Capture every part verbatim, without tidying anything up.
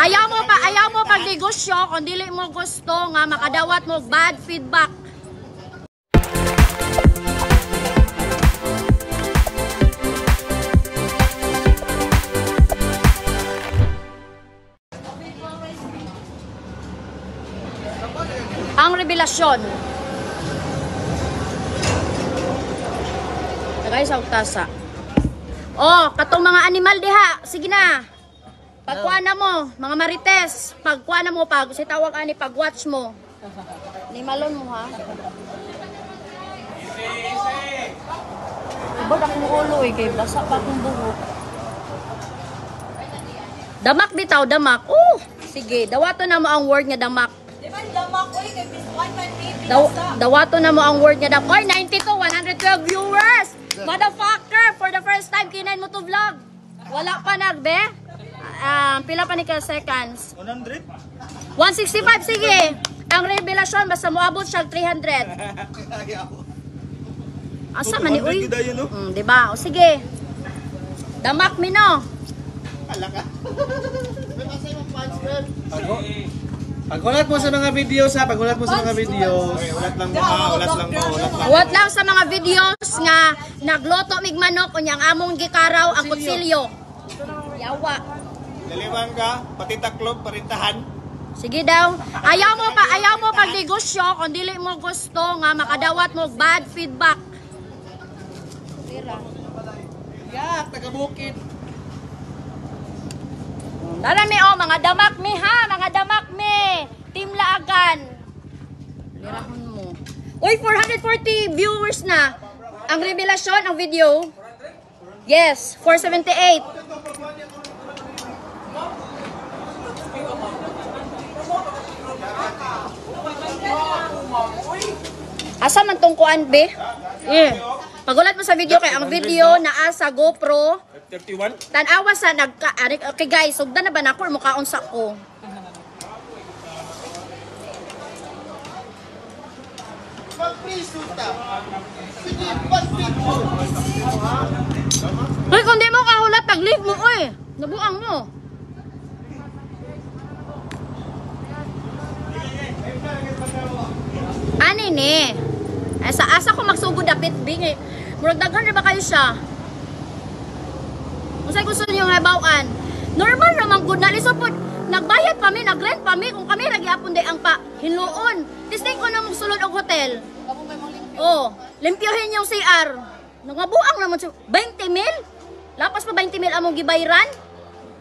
Ayaw mo pa, ayaw mo pag negosyo kung dili mo gusto nga makadawat mo bad feedback. Ang revelasyon. Tagay sa utasa. Oh, katong mga animal diha, sige na. Pagkuha na mo, mga marites, pagkuha na mo, pag, si tawag ani, pag-watch mo. Ni malon mo, ha? Ibad akong ulo, eh, kay basa pa akong buhok. Damak ditaw, damak. Oh, sige, dawato na mo ang word nga damak. Diba, damak, oy, kay biswan man, eh, binasa. Dawato na mo ang word nga damak. Oy, ninety-two, one hundred twelve viewers. Motherfucker, for the first time, kinain mo to vlog. Wala pa nagbe. Um, pila pa ni ka seconds? one hundred? one sixty-five, sige. Ang revelasyon, basta moabot siya three hundred. Asa man ni uy? Mm, diba? O sige. Damak mi no. Pagulat mo sa mga videos ha. Pagulat mo sa mga videos. Ulat lang mo ha. Ulat lang mo. Ulat lang sa mga videos nga nagloto migmanok o niyang among gikaraw ang kutsilyo. Yawa. Dalibang ka, pati taklog, parintahan. Sige daw. Ayaw mo pa, ayaw mo pag negosyo, kung dili mo gusto nga makadawat mo bad feedback. Tira. Yak, taga-bukid. Dala mi oh, mga damak mi ha, mga damak mi. Team Laagan. Lirahon mo. Uy, four hundred forty viewers na. Ang revelasyon, ang video. Yes, four seventy-eight. Asa man tong kuan be? Eh. Pagulat mo sa video kay ang video naa sa GoPro thirty-one. Tan-awa sa nagka okay guys, sugdan na ba nako or mukaon sa ko? Hoy, kung di mo kahulat tag-leave mo oy. Nabuang mo. Ani ni? Asa asa ko magsugod dapit bingi. Murag daghan ra ba kayo siya? Unsay gusto niyo nga bawaan? Normal ra man gud na lisupod. Nagbayad pa mi, nagrent pa mi kung kami ra gyapon day ang pa hinluon. Distinct ko na magsulod og hotel. Ako may manglimpyo. Oh, limpyohin yung C R. Nagabuang ra man siya. twenty mil? Lapas pa twenty mil among gibayran?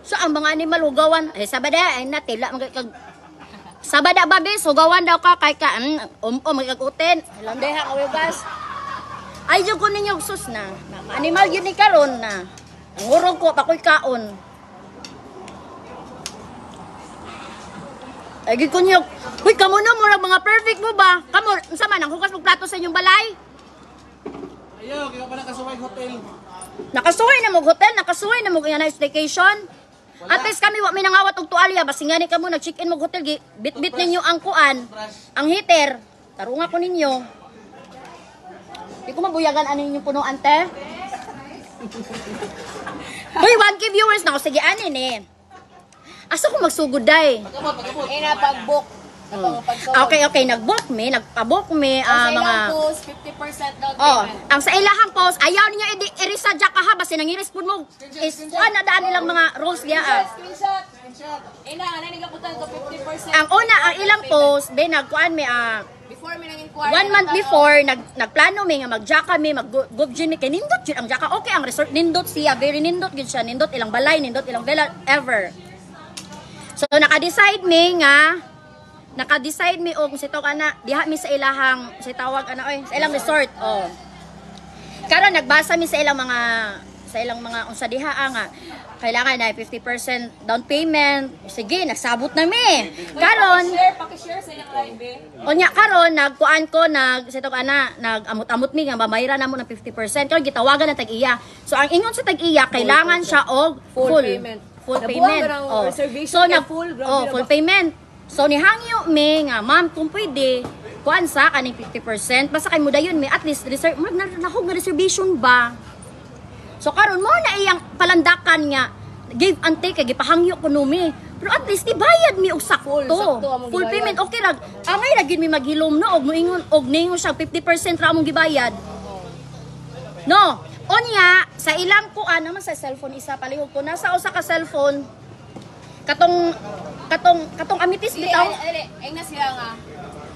So ang mga animal hugawan, eh sabada ay natila man kag sabada babis, hugawan daw ka kay ka um um magaguten. Alam deha ka wegas. Ay jud ko ninyo sus na. Animal yun ni karon na. Ang urog ko pakoy kaon. Ay gid ko ninyo. Hoy kamo na murag mga perfect mo ba? Kamo unsa man ang hugas og plato sa inyong balay? Ayo, kaya pala kasuway hotel. Nakasuway na mo hotel, nakasuway na mo yana staycation. Wala. At least kami, wak may nangawat og tuwalya. Basi nga ni ka mo, nag-check-in mo hotel. Bit-bit ninyo ang kuan, ang heater. Tarunga ko ninyo. Hindi ko mabuyagan ano yung puno, ante. Uy, one K viewers na ako. Sige, anin eh. Asa ko magsugod day? Eh, napag-book. Hmm. Okay, okay. Nag-book me. Nagpa-book me. Uh, ang sa mga... post, fifty percent down oh, payment. Ang sa ilahang post, ayaw ninyo i-erisa dyan ka ha. Basi nang i-respond mo. Kuhan na daan nilang mga rules niya. Screenshot. Screenshot. Ina, naninigabutan ko fifty percent. Ang una, ang ilang post, be, nagkuhan me. Uh, before me nang inquire. One month before, nag, nagplano me nga mag-jaka me, mag-gubjin me. Kaya nindot yun ang jaka. Okay, ang resort nindot siya. Very nindot yun siya. Nindot ilang balay, nindot ilang vela, ever. So, naka-decide me nga naka-decide mi og si tawag ana diha mi sa ilahang si tawag ana oy sa ilang resort oh karon nagbasa mi sa ilang mga sa ilang mga unsa diha nga kailangan na fifty percent down payment sige nagsabot na mi karon paki-share sa ilang live onya karon nagkuan ko nag si tawag ana nagamot-amot mi nga babayra na mo ng fifty percent karon gitawagan ang tag-iya so ang ingon sa tag-iya kailangan siya og full, full payment full payment oh so na full oh full payment. So nihangyo me nga ma'am kung pwede kuan sa kaning fifty percent basta kay mo dayon me at least reserve mag nahog na reservation ba. So karon mo na iyang palandakan nga give and take kay gipahangyo kuno me. Pero at least ibayad mi og sakto. Full payment okay ra. Angay ra gid mi maghilom no og moingon og ningon siya fifty percent ra among gibayad. No. Onya sa ilang kuan naman sa cellphone isa palihog ko nasa usa ka cellphone. Katong katong katong amitis bitaw. Ay na siya nga.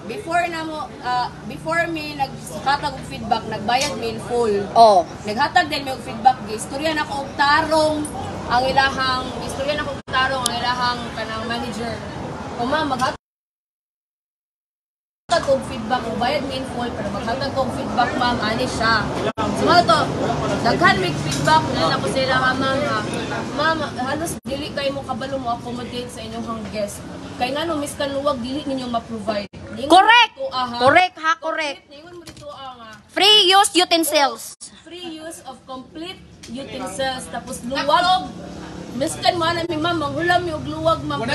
Before na mo, uh, before me naghatag og feedback, nagbayad me in full. Oh. Naghatag din me og feedback, istorya na ko og tarong ang ilahang, istorya na ko og tarong ang ilahang kanang manager. O ma, maghatag ko og feedback, bayad me in full, pero maghatag ko og feedback ma'am, ani siya. So to, daghan mig feedback na ako sa ilahang mga, ma'am, halos dili kay mo kabalo mo accommodate sa inyong guest. Kay nga no, miskan luwag, dili ninyo ma-provide. Correct. Correct ha, correct. Free use utensils. Free use of complete utensils. Tapos luwag. Miskan mo na mi ma'am, manghulam yung luwag, ma'am.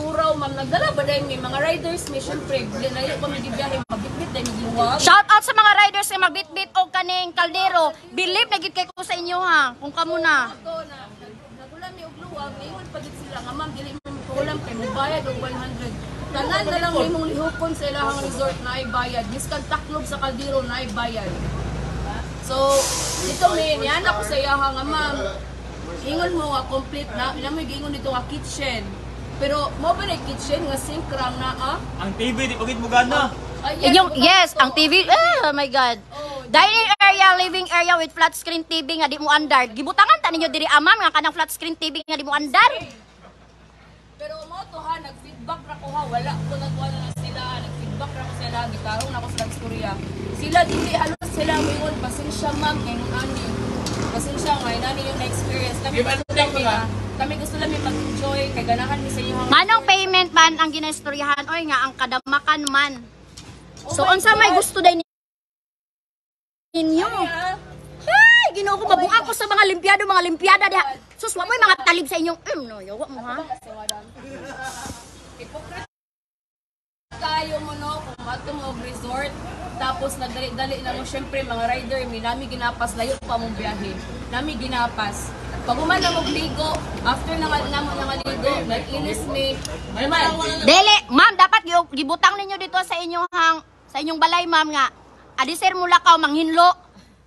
Kuraw, ma'am. Nagdala ba dahil may mga riders, may syempre. Layo pa may gibiyahe, magbitbit dahil may luwag. Shout out sa mga riders na magbitbit o kaning kaldero. Believe na gid kay ko sa inyo ha. Kung kamo na. Naghulam yung luwag, ngayon pagit sila nga ma'am. Dili mo manghulam kay magbayad og one hundred. Tanan na lang imong lihupon sa ilahang resort na ay bayad. Miskan taklob sa kaldero na ay bayad. So, dito may niyanak ko sa iyahang ma'am. Ingon mo nga complete na. Ilan mo ingon dito nga kitchen. Pero mo ba na kitchen nga sink rang na ah? Ang T V, di pagit mo gana. Yes, ang T V. Oh my God. Dining area, living area with flat screen T V nga di mo andar. Gibutangan ta ninyo diri amam nga kanang flat screen T V nga di mo andar. Pero mo to ha, nag-feedback ra ko ha, wala ko natuwa na sila, nag-feedback ra ko sila, gitarong na ko sa Korea. Sila dili halos sila mingon, pasensya ma'am, ngayon ani. Pasensya ngayon ani yung na-experience. Kami gusto lang nga, kami gusto lang yung mag-enjoy, kay ganahan mi sa iyo. Manong payment man ang ginaistoryahan, oy nga ang kadamakan man. So, unsa may gusto din ninyo? Hay, Ginoo ko, mabuang ko sa mga Olimpiado, mga Olimpiada diha. Sus, wa mo'y mga talib sa inyong um, no, yawa mo ha. Hipokrita tayo mo no, kung matumog resort, tapos nagdali-dali na mo, syempre mga rider, may nami ginapas, layo pa mong biyahe. Nami ginapas. Pag uman na magligo, after na na mo na maligo, nag-inis me. Dele, ma'am, dapat gibutang ninyo dito sa inyong hang, sa inyong balay, ma'am nga. Adisir mula ka, manghinlo.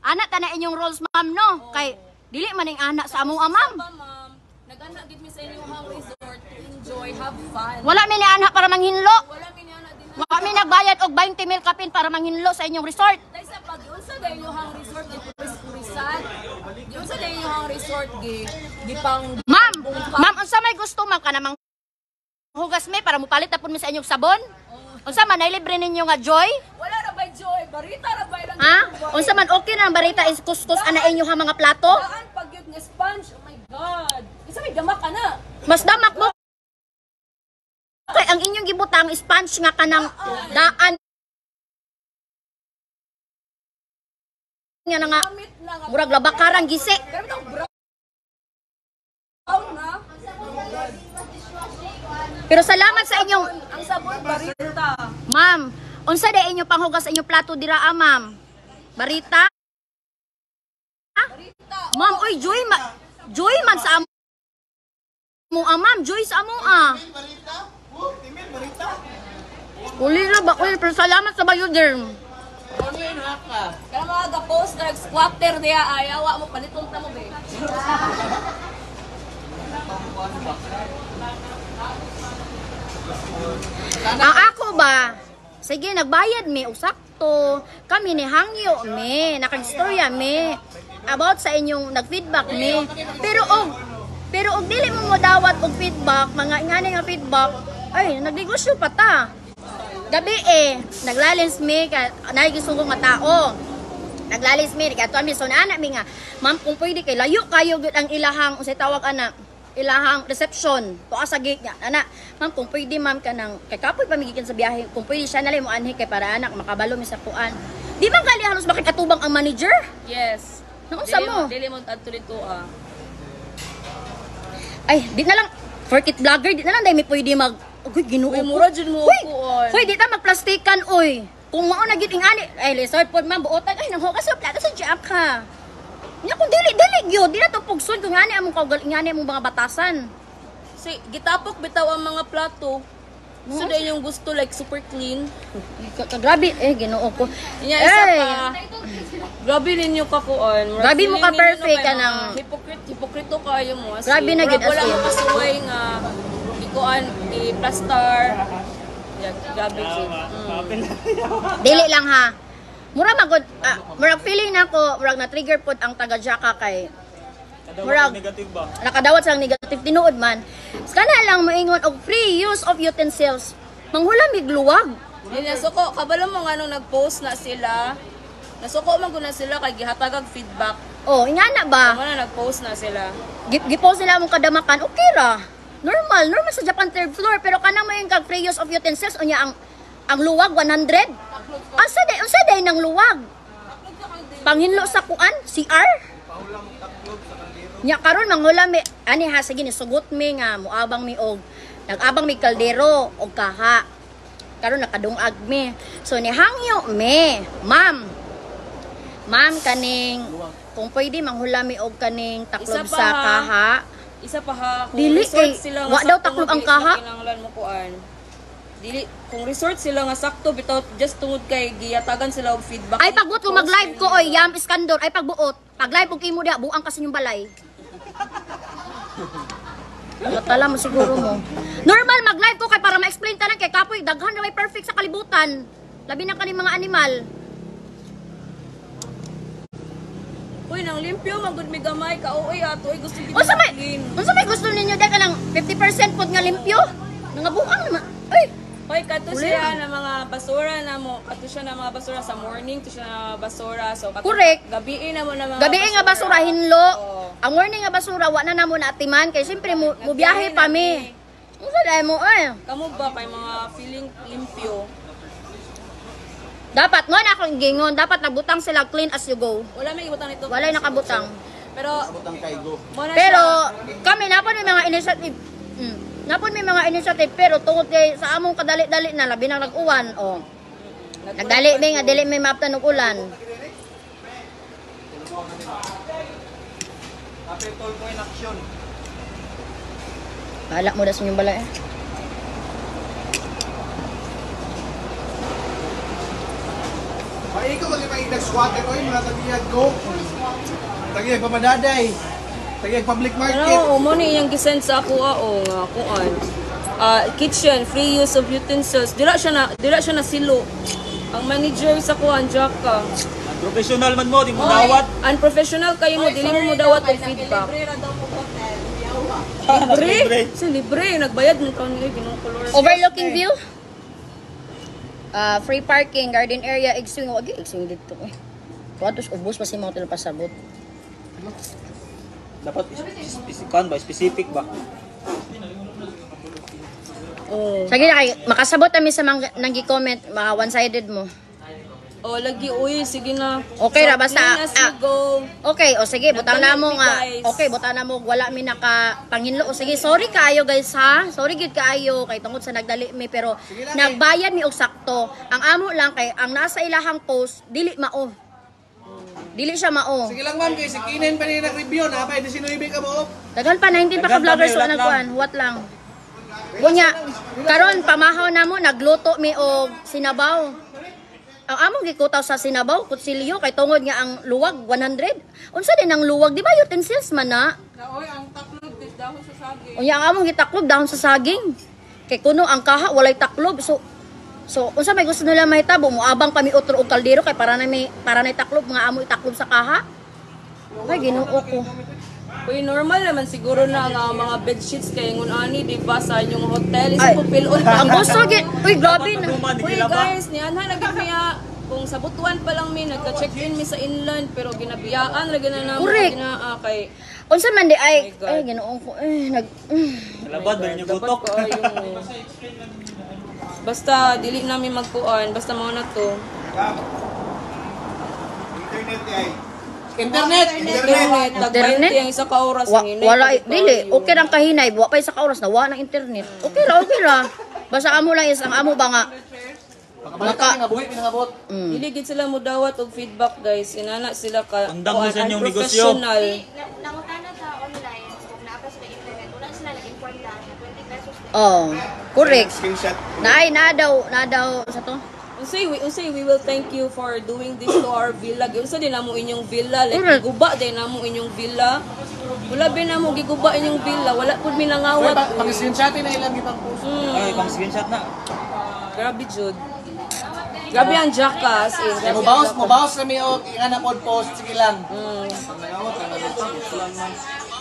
Anak, tana inyong roles, ma'am, no? Kay... Dili maning anak sa among amam. Nag-anak gid mi sa inyo hang resort to enjoy, have fun. Wala mi ni anak para manghinlo. Wala mi ni anak din. Wala mi nagbayad og twenty mil kapin para manghinlo sa inyong resort. Dai sa pag-unsa dayon hang resort gid puris-purisan. Unsa dayon hang resort gid gipang ma'am, ma'am unsa may gusto ma'am kana mang hugas mi para mupalit tapon mi sa inyong sabon? Unsa man ay libre ninyo nga joy? Wala ra bay joy, barita ra bay lang. Ha? Unsa man okay na ang barita is kuskus ana inyo ha mga plato? Daan pagyud nga sponge. Oh my God. Isa may damak ana. Mas damak mo. Kay ang inyong gibutang sponge nga kanang daan nga nga murag labakaran gisi. Pero salamat sa inyong ang sabon barita. Ma'am, unsa day inyo panghugas sa inyong plato dira, ah, ma'am? Barita? Barita. Ma'am, oy joy ma joy man sa amo, ah, ma'am, joy sa amo, ah. Barita? Oh, timil barita. Uli ra ba oy, pero salamat sa bayo der. Online hack ka. Kaya mga ga-post na squatter niya, ayawa mo palitong ta mo be. Ang ako ba, sige nagbayad me, usakto, kami ni hangyo me, nakagistorya me, about sa inyong nagfeedback me, pero og, pero og dili mo mo dawat og feedback, mga ingani nga feedback, ay nagnegosyo pa ta, gabi eh, naglalins me, nagisugong nga tao, naglalins me, katuan me, so naana me nga, ma'am kung pwede kay layo kayo ang ilahang, usay tawag anak, ilahang reception to sa gate niya ana ma'am kung pwede ma'am kanang kay kapoy pamigikan sa biyahe kung pwede siya nalay mo anhi kay para anak makabalo mi sa kuan di man kali halos makikatubang ang manager yes nung sa mo dili mo adto dito ah ay di na lang for kit vlogger di na lang dai mi pwede mag uy Ginoo mura jud mo kuon pwede ta magplastikan oy kung mao na gid ing ani ay lesson pod ma'am buotan ay nang hugas sa plato sa jack ha. Nya kung dili dili gyud, dili na to pugsod kung ani among kaugalingan ni among mga batasan. Kasi gitapok bitaw ang mga plato. So no? Dahil yung gusto like super clean. Grabe eh ginoo ko. Iya isa pa. Grabe ninyo kakuan. Grabe mo ka perfect ka nang hypocrite, hipokrito kayo mo. Grabe na gid wala mo kasuway nga ikuan i-plaster. Grabe gid. Dili lang ha. Mura magod ah, murag feeling nako, murag na trigger pod ang taga Jaka kay murag negative ba? Nakadawat sa negative tinuod man. Kana lang maingon og free use of utensils. Manghulamig luwag. Nasuko kabalo mo nganong nagpost na sila. Nasuko man guna sila kay gihatag og feedback. Oh, inya na ba? Wala so, nagpost na sila. Gipost nila mong kadamakan. Okay ra. Normal, normal sa Japan third floor pero kana maing kag free use of utensils unya ang ang luwag one hundred. Asa day unsa day nang luwag? Panghinlo sa kuan C R. Nya karon manghulami ani ha sige ni sugot mi nga moabang mi og nagabang mi kaldero og kaha karon nakadungag mi so ni hangyo mi ma'am ma'am kaning kung pwede manghulami og kaning taklob sa kaha isa pa ha kung dili kay wa daw taklob ang kaha kinahanglan mo kuan dili kung resort sila nga sakto bitaw just tungod kay giyatagan sila og feedback ay pagbuot ko mag-live ko oy yam iskandor ay pagbuot pag-live og imo diha buang kasi yung balay. Matala mo siguro mo. Normal mag-live ko kay para ma-explain tanan kay kapoy daghan na may perfect sa kalibutan. Labi na kaning mga animal. Uy nang limpyo magud mi gamay ka oy ato ay gusto gid. Unsa may? Unsa may gusto ninyo dai kanang fifty percent pod nga limpyo? Nga buang na. Oy, oy kato siya na mga basura na mo. Kato siya na mga basura sa morning, to siya na mga basura so kato gabi na mo na mga. Gabi nga basura hinlo. Oh. Ang morning nga basura wa na namo na atiman kay siyempre mo biyahe pa mi. Unsa day mo ay? Kamo ba kay mga feeling limpyo? Dapat mo na akong gingon, dapat nabutang sila clean as you go. Wala may ibutang nito. Wala nakabutang. Pero nabutang kay go. Pero kami napon may mga initiative. Mm, napon may mga initiative pero tungod kay sa among kadali-dali na labi nang nag-uwan oh. Nagdali mi nga dili mi maabtan og ulan. Apetol ko in action. Balak mo das yung balay eh. Ay, ikaw kasi may nag-squatter ko yun. Mula tagiyag ko. Tagiyag pamadaday. Tagiyag public market. Ano, mo ni yung gisend sa ako o nga kuan. Kitchen, free use of utensils. Dila siya na, dila siya na silo. Ang manager sa kuan, Jaka. Professional man mo, di mo dawat. Unprofessional kayo mo, di mo dawat ang feedback. Libre? Sa libre, nagbayad ng taon nila, ginukulor. Overlooking view? Uh, free parking, garden area, igswing. Huwag yung igswing dito eh. Kuwatos, ubos pa si motel pasabot. Dapat isikan ba? Specific ba? Sige na kayo, makasabot kami sa mga nag-comment, mga one-sided mo. O, lagi, uy, sige na. Okay ra, basta. Okay, o sige, butang na mo nga. Okay, butang na mo, wala mi nakapanginlo. O sige, sorry kayo guys ha. Sorry gid kayo, kay tungod sa nagdali mi, pero nagbayad mi og sakto. Ang amo lang, kay ang nasa ilahang post, dili mao. Dili siya mao. Sige lang ma'am, kay sikinin pa rin nag-review na, pa, nineteen ka mo. Tagal pa, nineteen pa ka vloggers, so nagkuhan, what lang. Bunya, karon pamahaw na mo, nagluto mi og sinabaw. Ang among gikutaw sa sinabaw, kutsilyo, kay tungod nga ang luwag, one hundred. Unsa din ang luwag, di ba utensils man na? Naoy, ang taklob, dahon sa saging. Unya, ang among gitaklob, dahon sa saging. Kay kuno, ang kaha, walay taklob. So, so unsa may gusto nila mahitabo, muabang kami utro o kaldero, kay para na may, para na itaklob, mga amo itaklob sa kaha. Ay, ginuo ko. Uy, normal naman siguro na ang uh, mga bedsheets kay ngunani, di ba, sa inyong hotel. Isa po pilon pa. Ang gusto, git. Uy, grabe na. Uy, guys, niyan ha, nagkakaya. Kung sa Butuan pa lang mi, nagka-check-in mi sa inland, pero ginabiyaan, lagi na naman. Correct. Na, uh, kay... Unsa man di ay, oh ay, ginoong ko, eh, nag... Labad, ba niyo butok? Ko, ay, yung... Basta, dili namin magpuan. Basta mga na to. Internet ay... Internet, internet, internet yang isa ka oras ng wala dili, okay lang kahinay, wa pa isa ka oras na wa nang internet. Okay ra, okay ra. Basta amo lang is ang amo ba nga. Maka nga buhi pinangabot. Dili gid sila mo dawat og feedback guys. Inana sila ka professional. Nangutana sa online kung naa pa sila internet, una sila nag-inform na. Oh, correct. Naay na daw, na daw sa to. Unsay we unsay we will thank you for doing this to our villa. Unsa din namo inyong villa, like guba din namo inyong villa. Wala ba namo giguba inyong villa, wala pud mi nangawat. Pag-screenshot na ilang gibang puso. Ay, pag-screenshot na. Grabe jud. Grabe ang jackass. Mo bounce, mo bounce mi og ana pod post sige lang.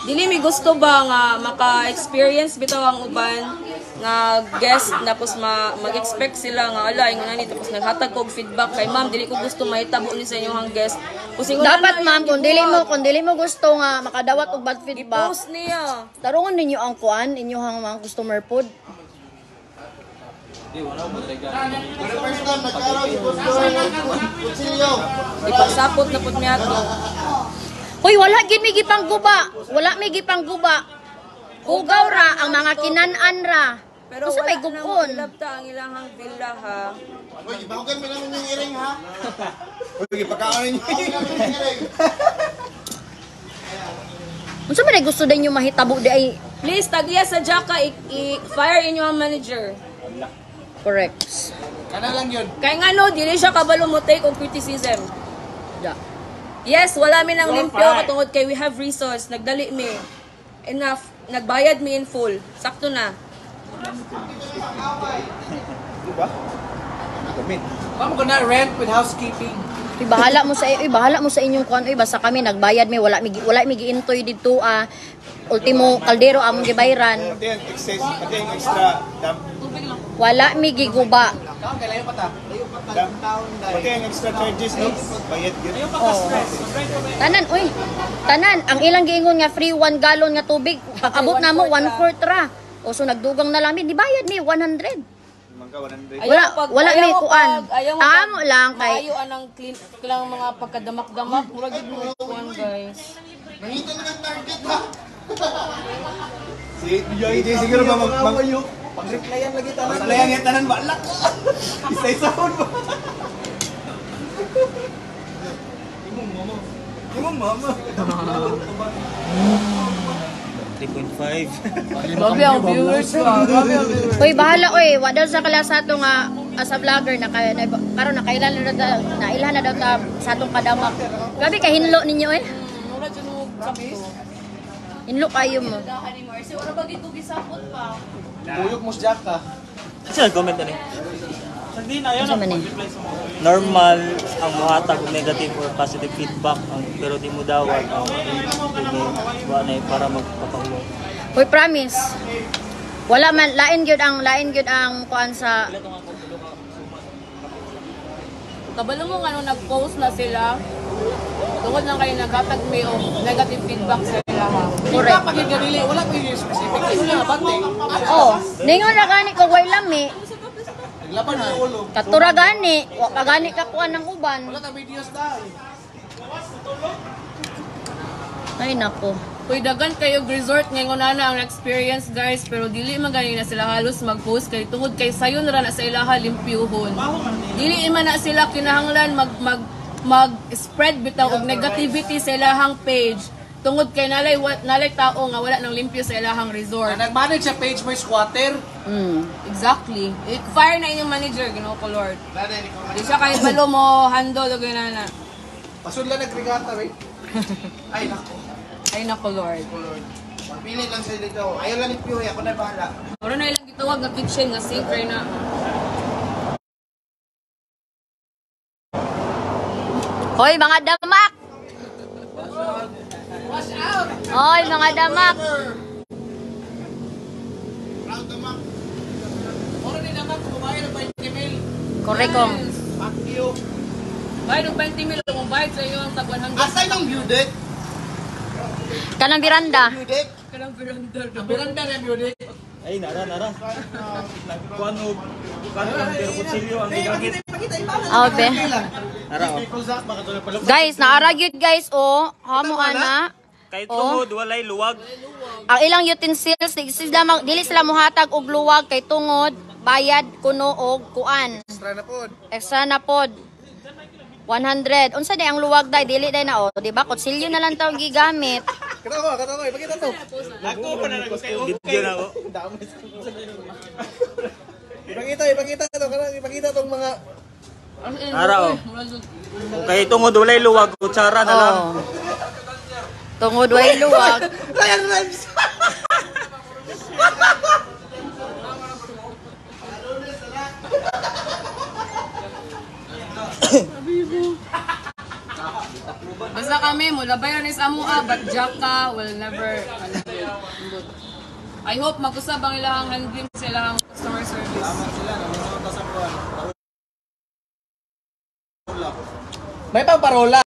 Dili mi gusto ba nga maka-experience bitaw ang uban nga guest tapos ma mag-expect sila nga ala ingon ani tapos naghatag og feedback kay ma'am dili ko gusto mahitabo ni sa inyong guest. Kusing dapat ma'am kun dili mo kun dili mo gusto nga makadawat og bad feedback. I-post niya. Tarungon ninyo ang kuan inyong mga customer pod. Ipasapot na pod miadto. Hoy wala gid mi gipangguba. Wala mi gipangguba. Ugaw ra ang mga kinan-an ra. Pero usa may gubon. Labta ang ilahang villa ha. Hoy, ibahugan mi naman yung iring ha. Hoy, pagkaon niyo. Unsa man gusto din niyo mahitabo di ay please tagya sa Jaka i-fire inyo ang manager. Correct. Kana lang yun. Kay ngano dili siya kabalo mo take og criticism. Yeah. Yes, wala mi nang limpyo katungod kay we have resource. Nagdali mi. Enough. Nagbayad mi in full. Sakto na. Diba? Ma'am, ko na rent with housekeeping. Ibahala mo sa iyo, ibahala mo sa inyong kuan, uy, basta kami nagbayad mi, wala mi wala mi giintoy didto a ultimo kaldero among gibayran. Pati ang excess, pati ang extra dam. Wala mi giguba. Kalayo pa ta. Pati ang extra charges no bayad gyud. Tanan uy. Tanan ang ilang giingon nga free one gallon nga tubig, pag abot namo one fourth ra. O so nagdugang na lami, di bayad ni one hundred. Wala, wala may kuan. Amo lang kay ayo anang clean lang mga pagkadamak-damak, mura gid mo kuan guys. Nangita na ang target ha. Si D J siguro ba mag-replyan lagi tanan. Replyan nga tanan ba lak. Isa-isa pod. Imong mama. Imong mama. three point five. Grabe ang viewers ko. Grabe ang viewers. Hoy, bahala oy. Wa daw sa klasa ato nga as a vlogger na kay karon na kailan na daw na ilhan na daw ta sa atong kadamak. Grabe ka hinlo ninyo eh. Mura jud mo sabis. Hinlo kayo mo. Siguro ba gito gisapot pa. Tuyok mo siya ka. Sige, comment ani. Hindi na yon ang reply sa mga normal ang muhatag negative or positive feedback ang pero di mo dawat ang wala para magpapahulo. Hoy promise. Wala man lain gyud ang lain gyud ang kuan sa kabalo mo ngano nag-post na sila. Tungod lang kayo naghatag may negative feedback sa ila ha. Correct. Pag dili wala pa specific sila bante. Oh, ningon ra gani ko way lami. Laban na ulo. Katura gani, wa ka gani ka kuan ng uban. Wala ta videos dai. Ay nako. Uy dagan kayo resort ngayon na ang experience guys pero dili man gani na sila halos mag-post kay tungod kay sayon ra na sa ilaha limpyuhon. Dili man na sila kinahanglan mag mag mag-spread bitaw og negativity sa ilahang page. Tungod kay nalay nalay tao nga wala nang limpyo sa ilahang resort. Nag-manage sa page mo squatter. Mm, exactly. I-fire na inyong manager, Ginoo ko Lord. Di siya kayo balo mo, handle o ganana. Pasod lang nagregata, wait. Ay, nako. Ay, nako Lord. Pagpili lang sila dito. Ayaw lang ipiyo, ako na bahala. Pero na ilang gitawag na kitchen, na sink right na. Hoy, mga damak! Wash out! Hoy, mga damak! Correct ko. Fuck you. Bayad ng twenty mil kung bayad sa iyo ang tag one hundred. Asay nang Budek? Kanang Miranda. Budek, kanang Miranda. Miranda na Budek. Ay nara nara. Kuno kuno pero kusilyo ang gigit. Oh, be. Nara. Guys, naara gyud guys oh. Hamo ana. Kahit tungod walay luwag. Ang ilang utensils sila dili sila mohatag og luwag kay tungod bayad kuno og kuan. Extra na pod. Extra na pod. one hundred. Unsa day ang luwag day dili day na o, di ba? Kutsilyo na lang taw gigamit. Kata ko, kata ko, ipakita to. Ako pa na nagusay. Okay. Dami. Ipakita, ipakita to. Kaya ipakita tong mga araw. Kay tungod walay luwag, kutsara na lang. Tungod walay luwag. Ryan Rhymes. Basta kami, mula bayan is amua, but Jaka will never. I hope mag-usab ang ilahang handling sa ilahang customer service. Tama sila, may pang parola.